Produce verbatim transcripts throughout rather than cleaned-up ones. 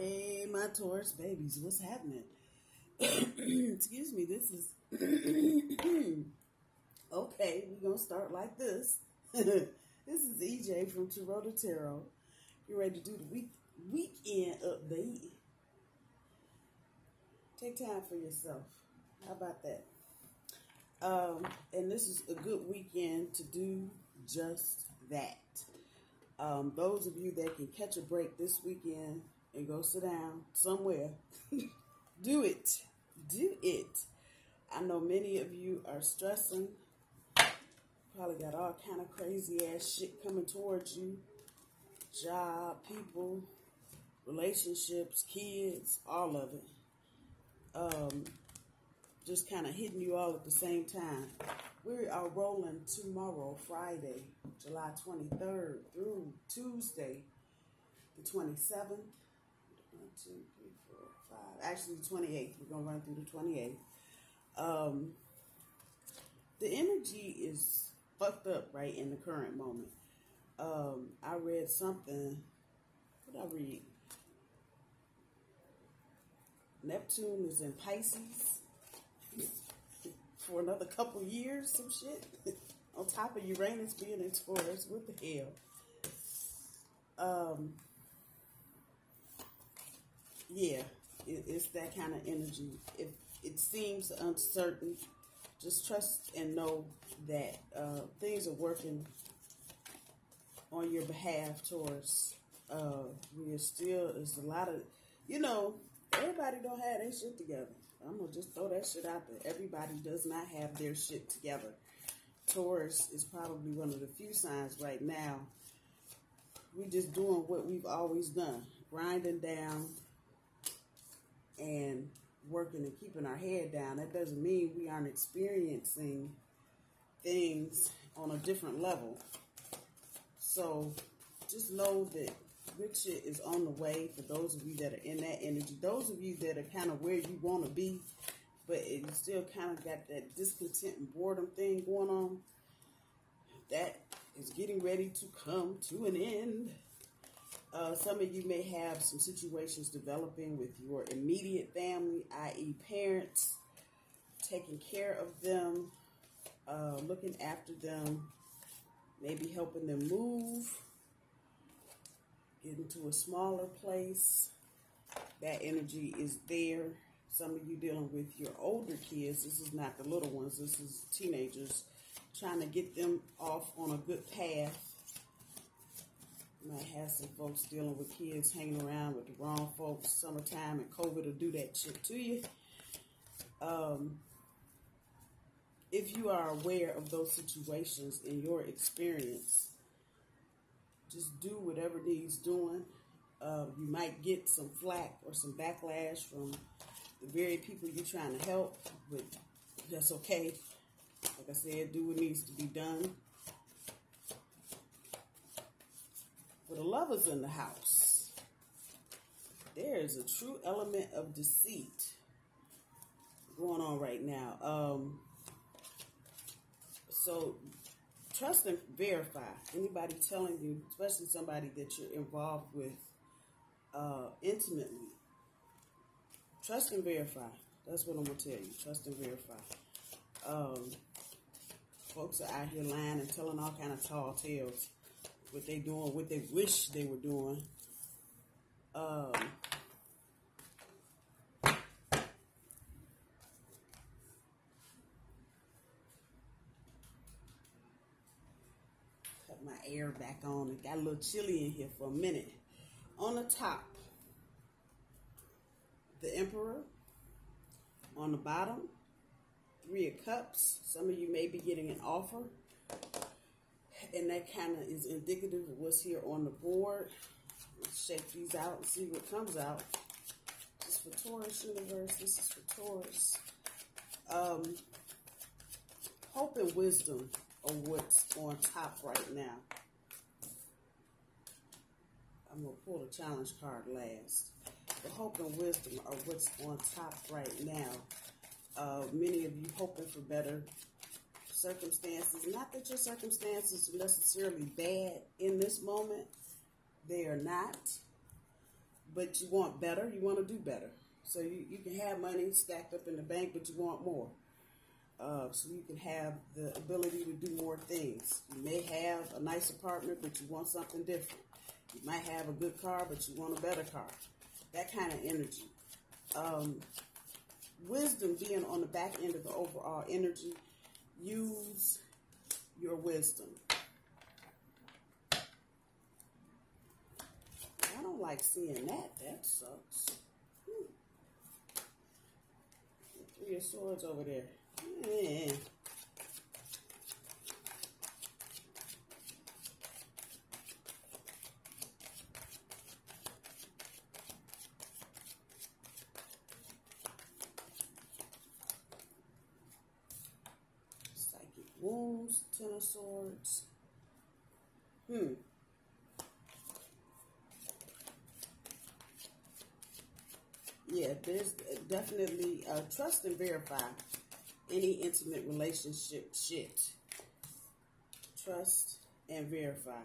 Hey, my Taurus babies, what's happening? Excuse me, this is... okay, we're going to start like this. This is E J from Taurota Tarot. You're ready to do the week weekend update. Take time for yourself. How about that? Um, and this is a good weekend to do just that. Um, those of you that can catch a break this weekend and go sit down somewhere, do it. Do it. I know many of you are stressing. Probably got all kind of crazy ass shit coming towards you. Job, people, relationships, kids, all of it. Um, just kind of hitting you all at the same time. We are rolling tomorrow, Friday, July twenty-third through Tuesday, the twenty-seventh. one, two, three, four, five. Actually, the twenty-eighth. We're going to run through the twenty-eighth. Um, the energy is fucked up right in the current moment. Um, I read something. What did I read? Neptune is in Pisces for another couple years, some shit. On top of Uranus being in Taurus, what the hell? Um, yeah, it, it's that kind of energy. If it seems uncertain, just trust and know that uh, things are working on your behalf, Taurus. Uh, we are still, there's a lot of, you know, everybody don't have their shit together. I'm going to just throw that shit out there. Everybody does not have their shit together. Taurus is probably one of the few signs right now. We're just doing what we've always done. Grinding down and working and keeping our head down. That doesn't mean we aren't experiencing things on a different level. So just know that good shit is on the way for those of you that are in that energy. Those of you that are kind of where you want to be, but it still kind of got that discontent and boredom thing going on, that is getting ready to come to an end. Uh, some of you may have some situations developing with your immediate family, that is parents, taking care of them, uh, looking after them, maybe helping them move, getting to a smaller place. That energy is there. Some of you dealing with your older kids. This is not the little ones. This is teenagers. Trying to get them off on a good path. Might have some folks dealing with kids hanging around with the wrong folks. Summertime and COVID will do that shit to you. Um, if you are aware of those situations in your experience, just do whatever needs doing. Uh, you might get some flack or some backlash from the very people you're trying to help, but that's okay. Like I said, do what needs to be done. For the lovers in the house, there is a true element of deceit going on right now. Um, so... Trust and verify. Anybody telling you, especially somebody that you're involved with uh, intimately, trust and verify. That's what I'm going to tell you. Trust and verify. Um, folks are out here lying and telling all kind of tall tales. What they doing, what they wish they were doing. Um, my air back on. It got a little chilly in here for a minute. On the top, the Emperor. On the bottom, Three of Cups. Some of you may be getting an offer, and that kind of is indicative of what's here on the board. Let's shake these out and see what comes out. This is for Taurus universe. This is for Taurus. Um, hope and wisdom of what's on top right now. I'm going to pull the challenge card last. The hope and wisdom are what's on top right now. Uh, many of you hoping for better circumstances. Not that your circumstances are necessarily bad in this moment. They are not. but you want better, you want to do better. So you, you can have money stacked up in the bank, but you want more. Uh, so you can have the ability to do more things. You may have a nice apartment, but you want something different. You might have a good car, but you want a better car. That kind of energy. Um, wisdom being on the back end of the overall energy. Use your wisdom. I don't like seeing that. That sucks. Hmm. Three of Swords over there. Yeah. Psychic Wounds, Ten of Swords. Hmm. Yeah, there's definitely uh, trust and verify any intimate relationship shit. Trust and verify.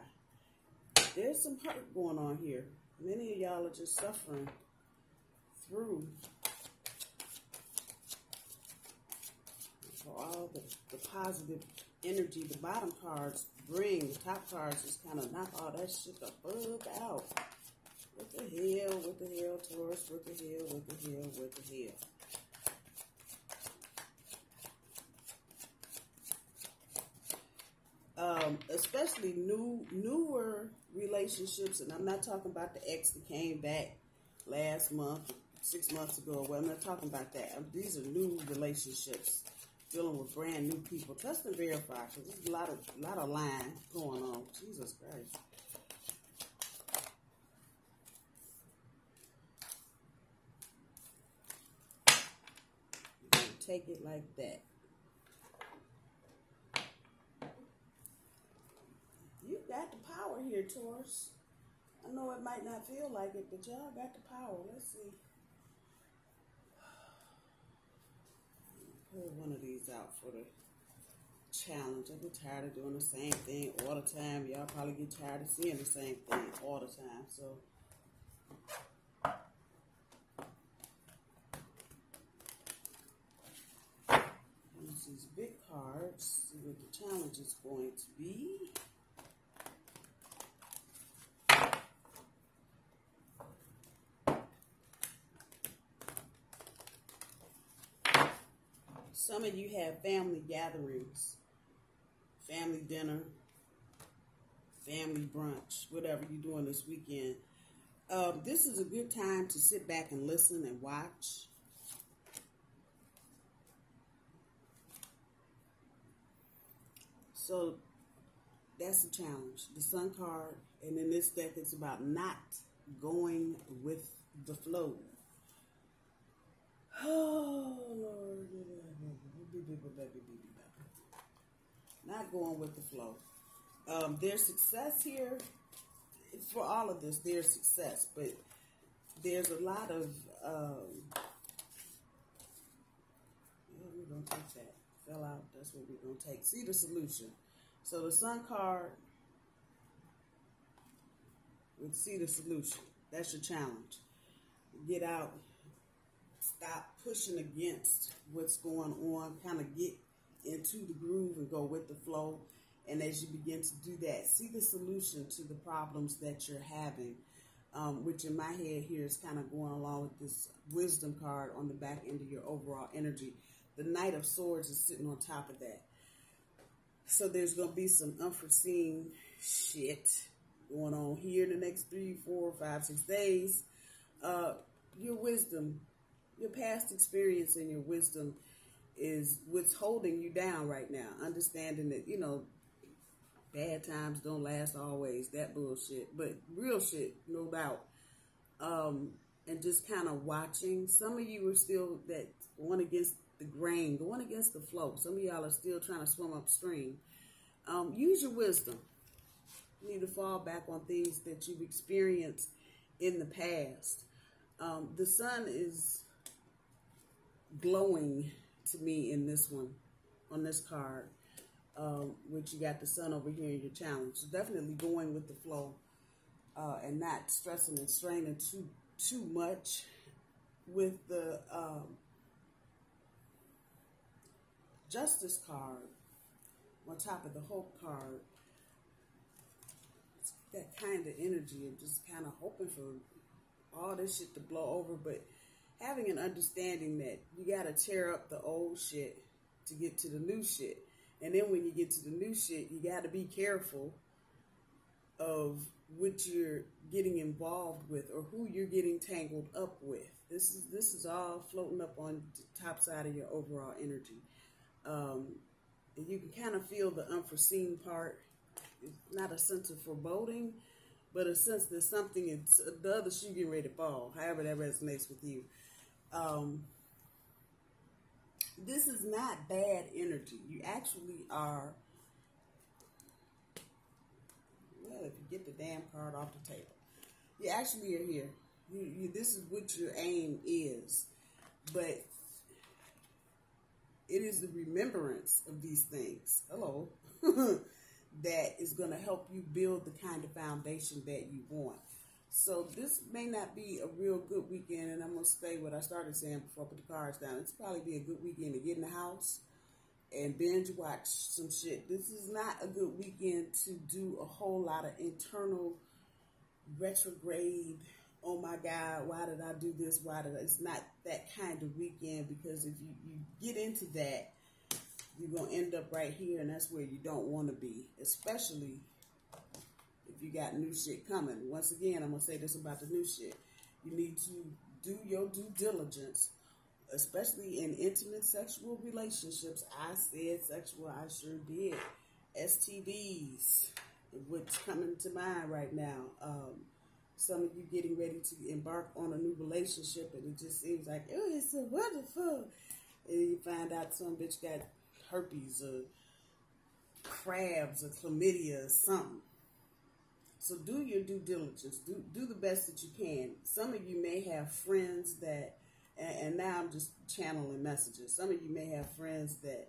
There's some hurt going on here. Many of y'all are just suffering through so all the, the positive energy the bottom cards bring. The top cards just kind of knock all that shit the fuck out. What the hell, what the hell, Taurus, what the hell, what the hell, what the hell. Um, especially new, newer relationships, and I'm not talking about the ex that came back last month, six months ago. Well, I'm not talking about that. These are new relationships, dealing with brand new people. Trust and verify, because there's a lot of, a lot of lying going on. Jesus Christ. Take it like that. You got the power here, Taurus. I know it might not feel like it, but y'all got the power. Let's see. Pull one of these out for the challenge. I get tired of doing the same thing all the time. Y'all probably get tired of seeing the same thing all the time. So these big cards, see what the challenge is going to be. Some of you have family gatherings, family dinner, family brunch, whatever you're doing this weekend. Uh, this is a good time to sit back and listen and watch. So that's a challenge. The Sun card, and in this deck, it's about not going with the flow. Oh, Lord. Not going with the flow. Um, there's success here. For all of this, there's success, but there's a lot of... Um, we're going to take that. Fell out. That's what we're going to take. See the solution. So the Sun card would see the solution. That's your challenge. Get out. Stop pushing against what's going on. Kind of get into the groove and go with the flow. And as you begin to do that, see the solution to the problems that you're having, um, which in my head here is kind of going along with this wisdom card on the back end of your overall energy. The Knight of Swords is sitting on top of that. So there's going to be some unforeseen shit going on here the next three, four, five, six days. Uh, your wisdom, your past experience and your wisdom is what's holding you down right now. Understanding that, you know, bad times don't last always. That bullshit. But real shit, no doubt. Um, and just kind of watching. Some of you are still that one against the grain, going against the flow. Some of y'all are still trying to swim upstream. Um, use your wisdom. You need to fall back on things that you've experienced in the past. Um, the sun is glowing to me in this one, on this card, um, which you got the sun over here in your challenge. So definitely going with the flow uh, and not stressing and straining too too much with the um, Justice card on top of the Hope card. It's that kind of energy of just kind of hoping for all this shit to blow over, but having an understanding that you got to tear up the old shit to get to the new shit. And then when you get to the new shit, you got to be careful of what you're getting involved with or who you're getting tangled up with. This is, this is all floating up on the top side of your overall energy. Um, and you can kind of feel the unforeseen part. It's not a sense of foreboding, but a sense that something, it's the other shoe getting ready to fall, however that resonates with you. Um, this is not bad energy. You actually are, well, if you get the damn card off the table, you actually are here. You, you, this is what your aim is, but it is the remembrance of these things. Hello. That is going to help you build the kind of foundation that you want. So this may not be a real good weekend, and I'm going to say what I started saying before I put the cards down. It's probably be a good weekend to get in the house and binge watch some shit. This is not a good weekend to do a whole lot of internal retrograde, oh my God, why did I do this? Why did I? It's not that kind of weekend, because if you, you get into that, you're going to end up right here, and that's where you don't want to be, especially if you got new shit coming. Once again, I'm going to say this about the new shit. You need to do your due diligence, especially in intimate sexual relationships. I said sexual, I sure did. S T Ds, what's coming to mind right now. Um, some of you getting ready to embark on a new relationship, and it just seems like, oh, it's so wonderful. And you find out some bitch got herpes or crabs or chlamydia or something. So do your due diligence. Do do the best that you can. Some of you may have friends that, and, and now I'm just channeling messages. Some of you may have friends that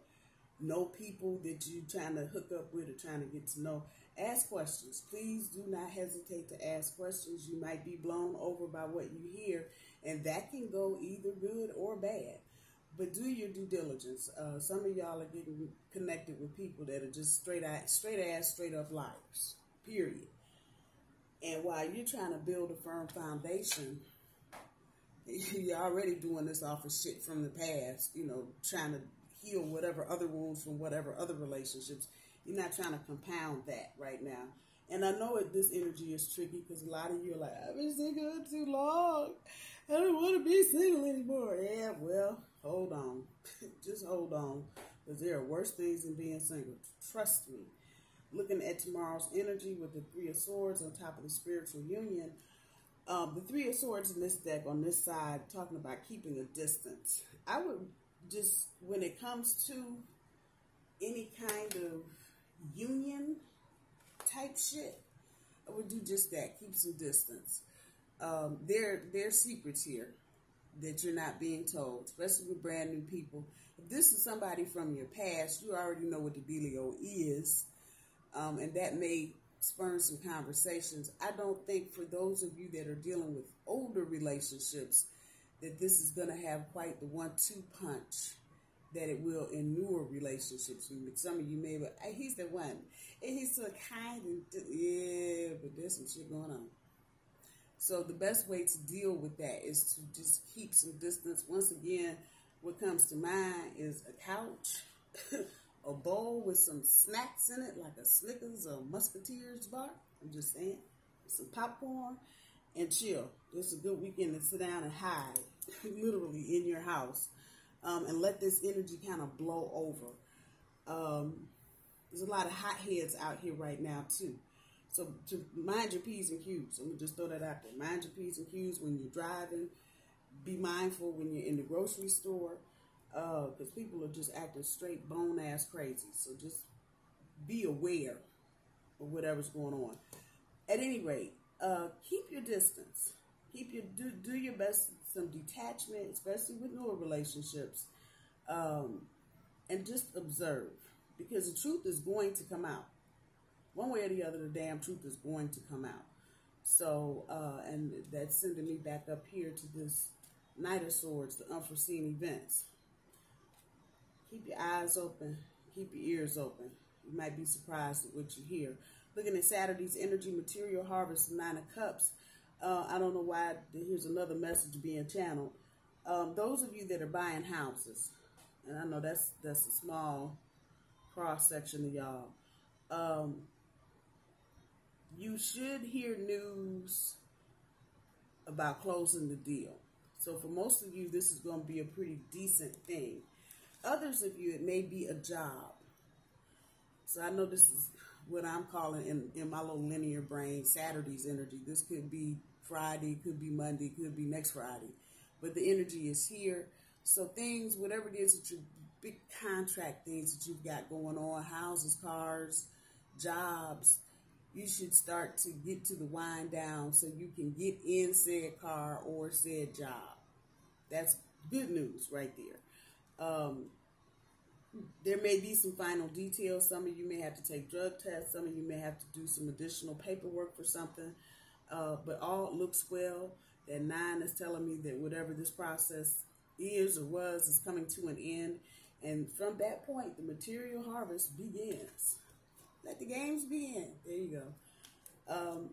know people that you're trying to hook up with or trying to get to know. Ask questions. Please do not hesitate to ask questions. You might be blown over by what you hear, and that can go either good or bad. But do your due diligence. Uh, some of y'all are getting connected with people that are just straight out, straight ass, straight up liars, period. And while you're trying to build a firm foundation, you're already doing this off of shit from the past, you know, trying to heal whatever other wounds from whatever other relationships. You're not trying to compound that right now. And I know it, this energy is tricky, because a lot of you are like, I've been single too long. I don't want to be single anymore. Yeah, well, hold on. Just hold on, because there are worse things than being single. Trust me. Looking at tomorrow's energy with the Three of Swords on top of the spiritual union. Um, the Three of Swords in this deck on this side, talking about keeping a distance. I would just, when it comes to any kind of union type shit, I would do just that. Keep some distance. Um, there, there are secrets here that you're not being told, especially with brand new people. If this is somebody from your past, you already know what the dealio is, um, and that may spurn some conversations. I don't think for those of you that are dealing with older relationships that this is going to have quite the one two punch that it will in newer relationships. Some of you may be, hey, he's the one, and he's so kind, and yeah, but there's some shit going on. So the best way to deal with that is to just keep some distance. Once again, what comes to mind is a couch, a bowl with some snacks in it, like a Snickers or a Musketeers bar, I'm just saying, some popcorn, and chill. It's a good weekend to sit down and hide, literally in your house. Um, and let this energy kind of blow over. Um, there's a lot of hotheads out here right now, too. So to mind your P's and Q's. I'm going to just throw that out there. Mind your P's and Q's when you're driving. Be mindful when you're in the grocery store, because uh, people are just acting straight bone-ass crazy. So just be aware of whatever's going on. At any rate, uh, keep your distance. Keep your do, do your best, some detachment, especially with newer relationships, um, and just observe, because the truth is going to come out. One way or the other, the damn truth is going to come out. So, uh, and that's sending me back up here to this Knight of Swords, the unforeseen events. Keep your eyes open. Keep your ears open. You might be surprised at what you hear. Looking at Saturday's energy, material harvest, Nine of Cups. Uh, I don't know why. Here's another message being channeled. Um, those of you that are buying houses, and I know that's that's a small cross-section of y'all, um, you should hear news about closing the deal. So for most of you, this is going to be a pretty decent thing. Others of you, it may be a job. So I know this is what I'm calling in, in my little linear brain, Saturday's energy. This could be Friday, could be Monday, could be next Friday. But the energy is here. So things, whatever it is, that your big contract things that you've got going on, houses, cars, jobs, you should start to get to the wind down so you can get in said car or said job. That's good news right there. Um, there may be some final details. Some of you may have to take drug tests. Some of you may have to do some additional paperwork for something. Uh, but all looks well. That nine is telling me that whatever this process is or was is coming to an end. And from that point, the material harvest begins. Let the games begin. There you go. Um,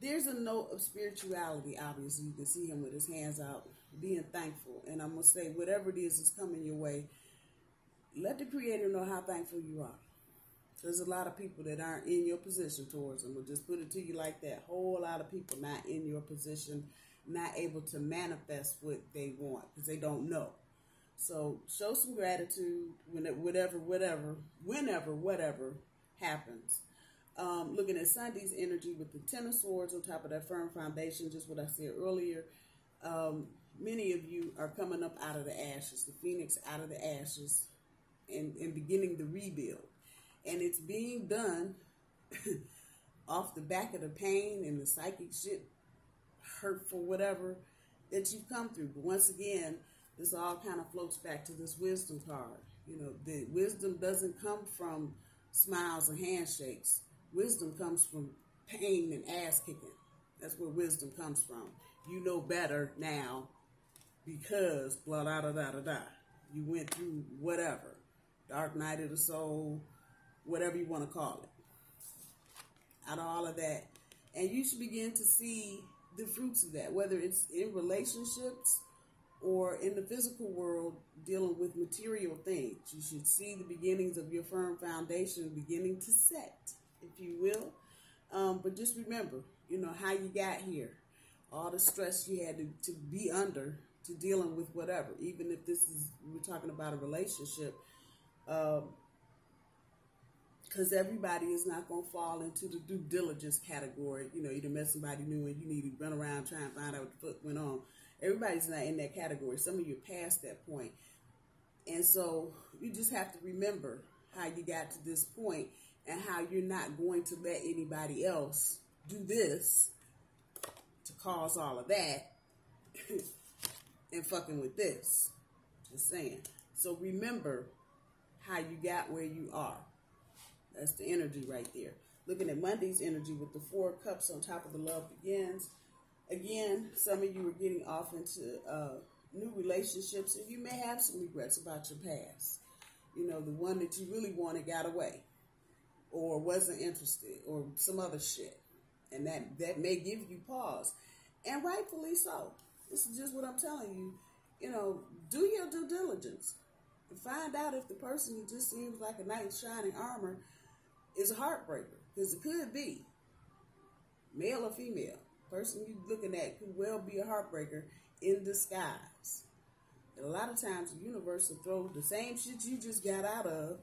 there's a note of spirituality, obviously. You can see him with his hands out, being thankful. And I'm going to say, whatever it is that's coming your way, let the Creator know how thankful you are. There's a lot of people that aren't in your position, Taurus. I'm going to just put it to you like that. Whole lot of people not in your position, not able to manifest what they want because they don't know. So show some gratitude when it, whatever, whatever, whenever, whatever happens. Um, looking at Sunday's energy with the Ten of Swords on top of that firm foundation, just what I said earlier. Um, many of you are coming up out of the ashes, the phoenix out of the ashes, and, and beginning the rebuild. And it's being done off the back of the pain and the psychic shit, hurtful, whatever, that you've come through. But once again, this all kind of floats back to this wisdom card. You know, the wisdom doesn't come from smiles and handshakes. Wisdom comes from pain and ass kicking. That's where wisdom comes from. You know better now because blah, da, da, da, da, da. You went through whatever. Dark night of the soul, whatever you want to call it. Out of all of that. And you should begin to see the fruits of that, whether it's in relationships or in the physical world, dealing with material things. You should see the beginnings of your firm foundation beginning to set, if you will. Um, but just remember, you know, how you got here. All the stress you had to, to be under to dealing with whatever. Even if this is, we're talking about a relationship. Because um, everybody is not going to fall into the due diligence category. You know, you done met somebody new and you need to run around trying to find out what the fuck went on. Everybody's not in that category. Some of you are past that point. And so you just have to remember how you got to this point and how you're not going to let anybody else do this to cause all of that and fucking with this. Just saying. So remember how you got where you are. That's the energy right there. Looking at Monday's energy with the Four Cups on top of the Love Begins. Again, some of you are getting off into uh, new relationships, and you may have some regrets about your past. You know, the one that you really wanted got away or wasn't interested or some other shit. And that, that may give you pause. And rightfully so. This is just what I'm telling you. You know, do your due diligence and find out if the person who just seems like a knight in shining armor is a heartbreaker. Because it could be male or female. Person you're looking at could well be a heartbreaker in disguise. And a lot of times the universe will throw the same shit you just got out of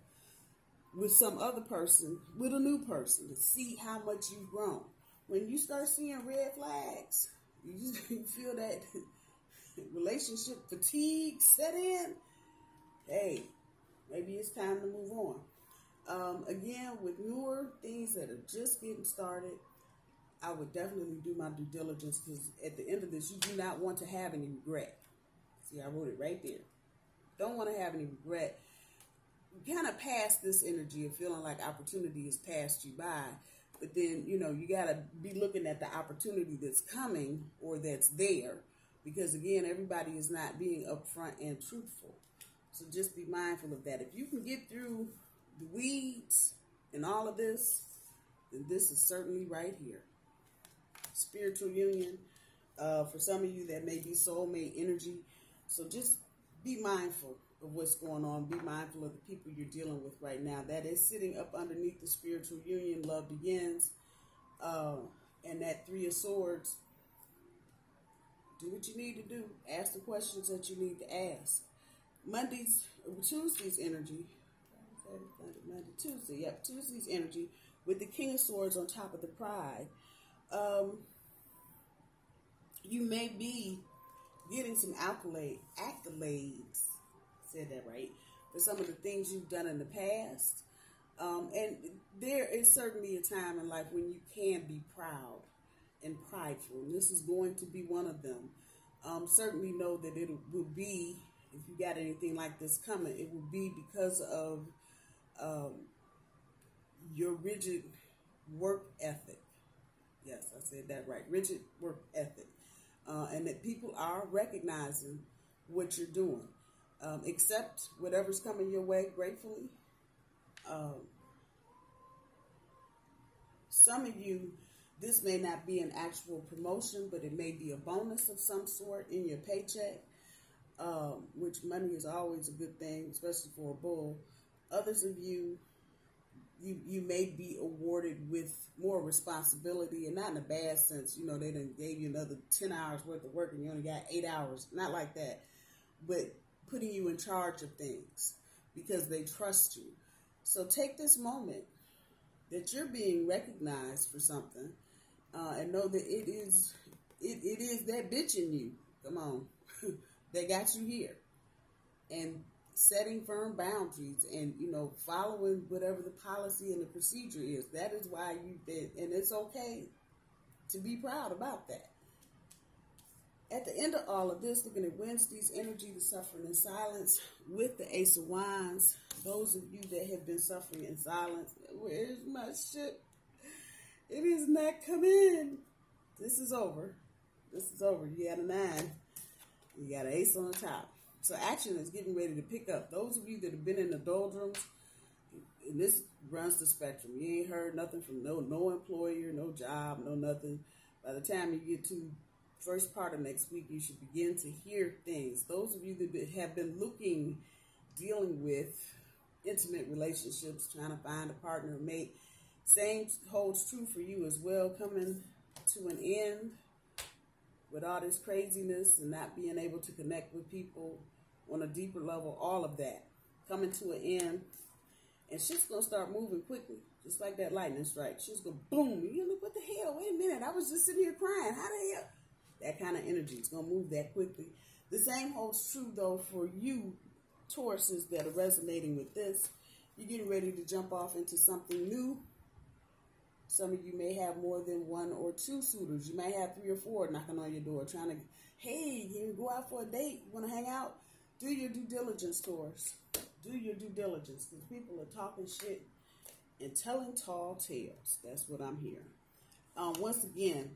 with some other person, with a new person, to see how much you've grown. When you start seeing red flags, you just feel that relationship fatigue set in. Hey, maybe it's time to move on. Um, again, with newer things that are just getting started, I would definitely do my due diligence, because at the end of this, you do not want to have any regret. See, I wrote it right there. Don't want to have any regret. You kind of pass this energy of feeling like opportunity has passed you by. But then, you know, you got to be looking at the opportunity that's coming or that's there. Because, again, everybody is not being upfront and truthful. So just be mindful of that. If you can get through the weeds and all of this, then this is certainly right here. Spiritual union. Uh, for some of you, that may be soulmate energy. So just be mindful of what's going on. Be mindful of the people you're dealing with right now. That is sitting up underneath the spiritual union. Love begins. Uh, and that Three of Swords. Do what you need to do. Ask the questions that you need to ask. Monday's, Tuesday's energy. Monday, Tuesday. Yep, Tuesday's energy with the King of Swords on top of the Pride. Um, you may be getting some accolade, accolades. Said that right? For some of the things you've done in the past. Um, and there is certainly a time in life when you can be proud and prideful. This is going to be one of them. Um, certainly know that it will be, if you got anything like this coming, it will be because of um, your rigid work ethic. Yes, I said that right. Rigid work ethic. Uh, and that people are recognizing what you're doing. Um, accept whatever's coming your way gratefully. Um, some of you, this may not be an actual promotion, but it may be a bonus of some sort in your paycheck, um, which money is always a good thing, especially for a bull. Others of you, you, you may be awarded with more responsibility, and not in a bad sense. You know, they done gave you another ten hours worth of work and you only got eight hours. Not like that, but putting you in charge of things because they trust you. So take this moment that you're being recognized for something. Uh, and know that it is, it, it is that bitch in you. Come on. That got you here. And setting firm boundaries and, you know, following whatever the policy and the procedure is. That is why you did. And it's okay to be proud about that. At the end of all of this, looking at Wednesday's energy, the suffering in silence with the Ace of Wands. Those of you that have been suffering in silence, where's my ship? It is not coming. This is over. This is over. You got a nine. You got an ace on the top. So action is getting ready to pick up. Those of you that have been in the doldrums, and this runs the spectrum. You ain't heard nothing from no no employer, no job, no nothing. By the time you get to first part of next week, you should begin to hear things. Those of you that have been looking, dealing with intimate relationships, trying to find a partner, mate, same holds true for you as well, coming to an end with all this craziness and not being able to connect with people on a deeper level, all of that, coming to an end, and shit's going to start moving quickly, just like that lightning strike. She's going to boom, you look, what the hell, wait a minute, I was just sitting here crying, how the hell, that kind of energy is going to move that quickly. The same holds true, though, for you, Tauruses, that are resonating with this. You're getting ready to jump off into something new. Some of you may have more than one or two suitors. You may have three or four knocking on your door trying to, hey, you go out for a date, you want to hang out? Do your due diligence, Taurus. Do your due diligence, because people are talking shit and telling tall tales. That's what I'm hearing. Um, once again,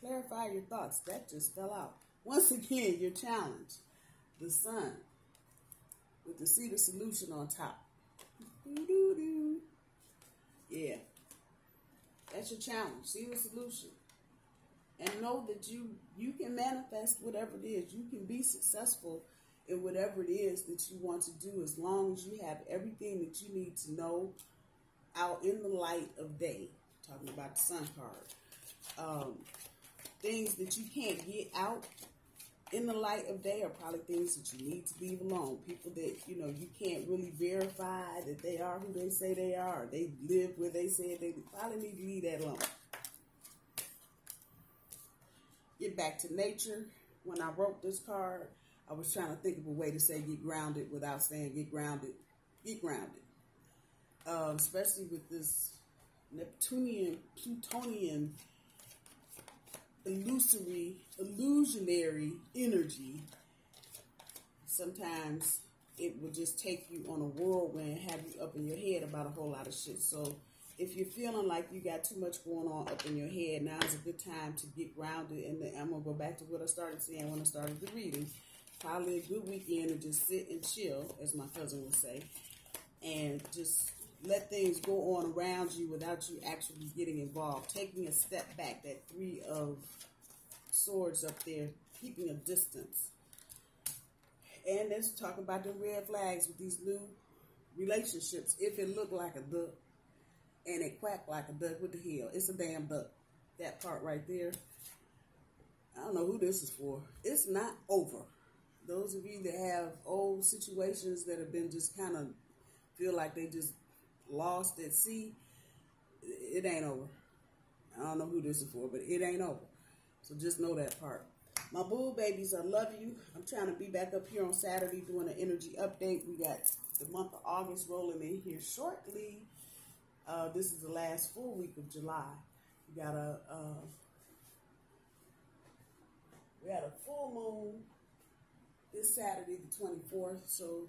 clarify your thoughts. That just fell out. Once again, your challenge, the sun, with the seed of solution on top. Doo-doo-doo. Yeah. That's your challenge. Seed of solution. And know that you, you can manifest whatever it is. You can be successful in whatever it is that you want to do, as long as you have everything that you need to know out in the light of day. I'm talking about the sun card. Um, things that you can't get out in the light of day are probably things that you need to leave alone. People that, you know, you can't really verify that they are who they say they are, or they live where they said they probably need to leave that alone. Get back to nature. When I wrote this card, I was trying to think of a way to say get grounded without saying get grounded. Get grounded. Um, especially with this Neptunian, Plutonian, illusory, illusionary energy. Sometimes it would just take you on a whirlwind, have you up in your head about a whole lot of shit. So if you're feeling like you got too much going on up in your head, now is a good time to get grounded. And then I'm going to go back to what I started saying when I started the reading. Probably a good weekend to just sit and chill, as my cousin would say, and just let things go on around you without you actually getting involved. Taking a step back, that three of swords up there, keeping a distance. And let's talk about the red flags with these new relationships. If it looked like a duck and it quacked like a duck, what the hell? It's a damn duck. That part right there. I don't know who this is for. It's not over. Those of you that have old situations that have been just kind of feel like they just lost at sea, it ain't over. I don't know who this is for, but it ain't over. So just know that part. My boo babies, I love you. I'm trying to be back up here on Saturday doing an energy update. We got the month of August rolling in here shortly. Uh, this is the last full week of July. We got a uh, we had a full moon this Saturday, the twenty-fourth. So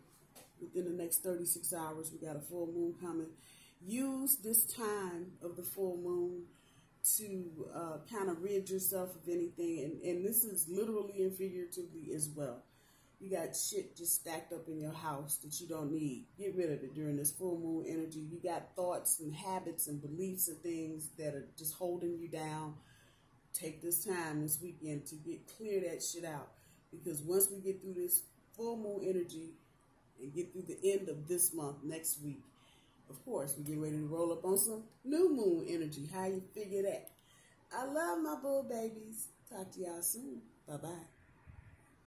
within the next thirty-six hours, we got a full moon coming. Use this time of the full moon to uh, kind of rid yourself of anything. And, and this is literally and figuratively as well. You got shit just stacked up in your house that you don't need. Get rid of it during this full moon energy. You got thoughts and habits and beliefs and things that are just holding you down. Take this time this weekend to get clear that shit out. Because once we get through this full moon energy and get through the end of this month, next week, of course, we get ready to roll up on some new moon energy. How you figure that? I love my bull babies. Talk to y'all soon. Bye-bye.